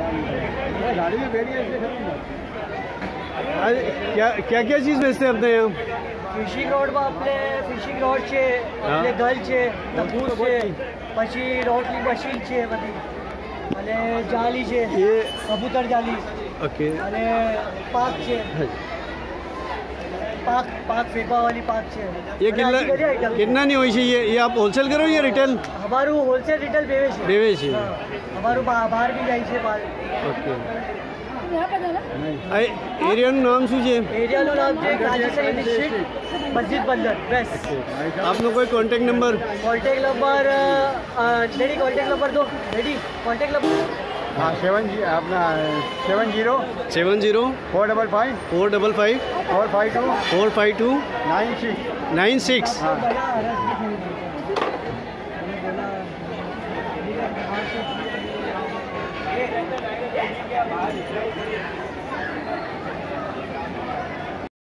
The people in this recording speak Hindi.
क्या क्या क्या चीज़ बेचते हैं अपने यहाँ? फिशिंग रोड में अपने फिशिंग रोड छे, अपने गल छे, तंबूर छे, पछी रोटली मशीन छे, बदी अने जाली छे, कबूतर जाली, ओके, अने पाक छे, पाक पाक फेंका वाली पाक छे। ये कितना कितना नहीं हुई छे? ये आप होलसेल करो या रिटेल? हमारू होलसेल रिटेल बेवेश है। हमारू बाहर भी जाई छे बाल। ओके। एरिया नाम शू है? एरिया नाम मस्जिद बंदर बेस्ट। आप लोग कोई contact number? Contact number ready, contact number दो रेडी, कॉन्टेक्ट नंबर हाँ 7 0 455 455 452 9 6 9 6।